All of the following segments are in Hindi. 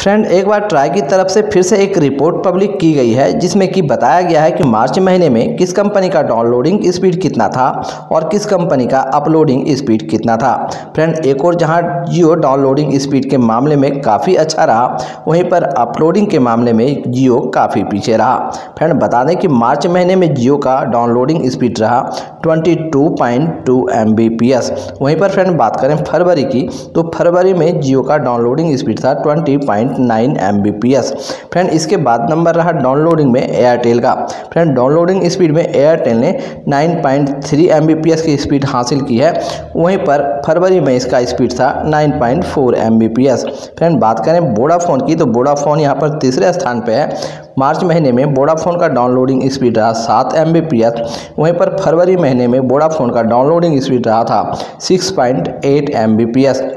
फ्रेंड एक बार ट्राई की तरफ से फिर से एक रिपोर्ट पब्लिक की गई है जिसमें कि बताया गया है कि मार्च महीने में किस कंपनी का डाउनलोडिंग स्पीड कितना था और किस कंपनी का अपलोडिंग स्पीड कितना था। फ्रेंड एक और जहां जियो डाउनलोडिंग स्पीड के मामले में काफ़ी अच्छा रहा, वहीं पर अपलोडिंग के मामले में जियो काफ़ी पीछे रहा। फ्रेंड बता दें कि मार्च महीने में जियो का डाउनलोडिंग स्पीड रहा 22.2 MBps। वहीं पर फ्रेंड बात करें फरवरी की, तो फरवरी में जियो का डाउनलोडिंग स्पीड था 20.9 MBps। फ्रेंड इसके बाद नंबर रहा डाउनलोडिंग में एयरटेल का। फ्रेंड डाउनलोडिंग स्पीड में एयरटेल ने 9.3 MBps की स्पीड हासिल की है, वहीं पर फरवरी में इसका स्पीड था 9.4 MBps। फ्रेंड बात करें वोडाफोन की, तो वोडाफोन यहाँ पर तीसरे स्थान पे है। मार्च महीने में वोडाफोन का डाउनलोडिंग स्पीड रहा 7 MBps, वहीं पर फरवरी महीने में वोडाफोन का डाउनलोडिंग स्पीड रहा था 6.8 MBps।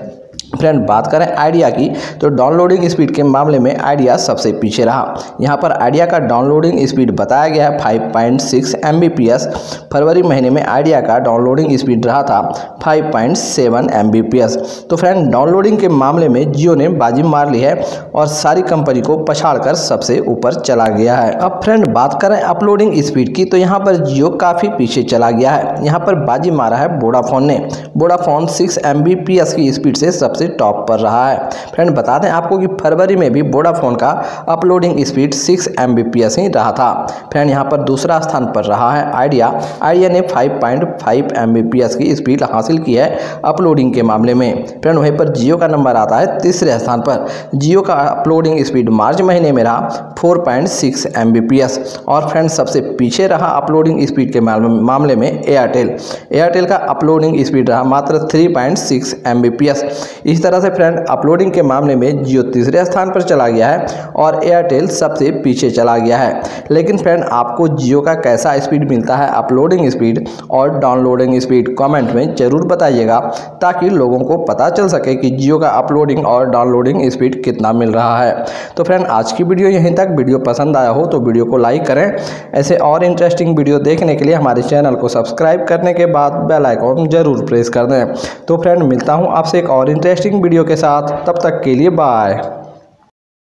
फ्रेंड बात करें आइडिया की, तो डाउनलोडिंग स्पीड के मामले में आइडिया सबसे पीछे रहा। यहाँ पर आइडिया का डाउनलोडिंग स्पीड बताया गया है 5.6 MBps। फरवरी महीने में आइडिया का डाउनलोडिंग स्पीड रहा था 5.7 MBps। तो फ्रेंड डाउनलोडिंग के मामले में जियो ने बाजी मार ली है और सारी कंपनी को पछाड़ कर सबसे ऊपर चला गया है। अब फ्रेंड बात करें अपलोडिंग स्पीड की, तो यहाँ पर जियो काफ़ी पीछे चला गया है। यहाँ पर बाजी मारा है वोडाफोन ने। वोडाफोन 6 MBps की स्पीड से सबसे टॉप पर रहा है। फ्रेंड बता दें आपको कि फरवरी में भी वोडाफोन का अपलोडिंग स्पीड 6 MBps ही रहा था। फ्रेंड यहां पर दूसरा स्थान पर रहा है आइडिया। आइडिया ने 5.5 MBps की स्पीड हासिल की है अपलोडिंग के मामले में। फ्रेंड वहीं पर जियो का नंबर आता है तीसरे स्थान पर। जियो का अपलोडिंग स्पीड मार्च महीने में रहा 4.6 MBps और फ्रेंड सबसे पीछे रहा अपलोडिंग स्पीड के मामले में एयरटेल। एयरटेल का अपलोडिंग स्पीड रहा मात्र 3.6 MBps। इस तरह से फ्रेंड अपलोडिंग के मामले में जियो तीसरे स्थान पर चला गया है और एयरटेल सबसे पीछे चला गया है। लेकिन फ्रेंड आपको जियो का कैसा स्पीड मिलता है अपलोडिंग स्पीड और डाउनलोडिंग स्पीड, कमेंट में ज़रूर बताइएगा ताकि लोगों को पता चल सके कि जियो का अपलोडिंग और डाउनलोडिंग स्पीड कितना मिल रहा है। तो फ्रेंड आज की वीडियो यहीं तक। वीडियो पसंद आया हो तो वीडियो को लाइक करें। ऐसे और इंटरेस्टिंग वीडियो देखने के लिए हमारे चैनल को सब्सक्राइब करने के बाद बेल आइकॉन जरूर प्रेस कर दें। तो फ्रेंड मिलता हूँ आपसे एक और इंटरेस्टिंग वीडियो के साथ। तब तक के लिए बाय।